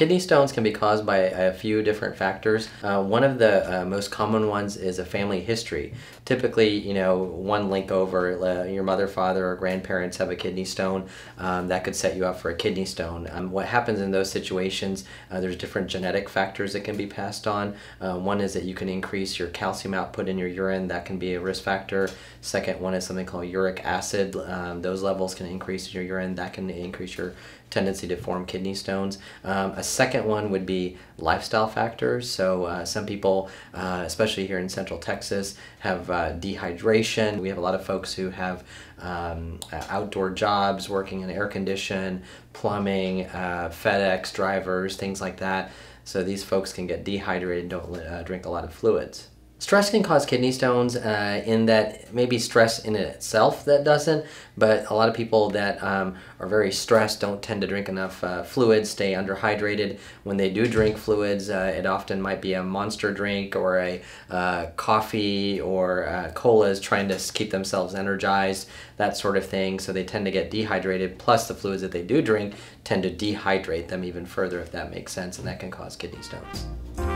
Kidney stones can be caused by a few different factors. One of the most common ones is a family history. Typically, you know, one link over, your mother, father, or grandparents have a kidney stone. That could set you up for a kidney stone. What happens in those situations, there's different genetic factors that can be passed on. One is that you can increase your calcium output in your urine. That can be a risk factor. Second one is something called uric acid. Those levels can increase in your urine. That can increase your tendency to form kidney stones. A second one would be lifestyle factors. So some people, especially here in Central Texas, have dehydration. We have a lot of folks who have outdoor jobs, working in air condition, plumbing, FedEx drivers, things like that. So these folks can get dehydrated, don't drink a lot of fluids. Stress can cause kidney stones in that maybe stress in itself that doesn't, but a lot of people that are very stressed don't tend to drink enough fluids, stay underhydrated. When they do drink fluids, it often might be a monster drink or a coffee or colas, trying to keep themselves energized, that sort of thing. So they tend to get dehydrated, plus the fluids that they do drink tend to dehydrate them even further, if that makes sense, and that can cause kidney stones.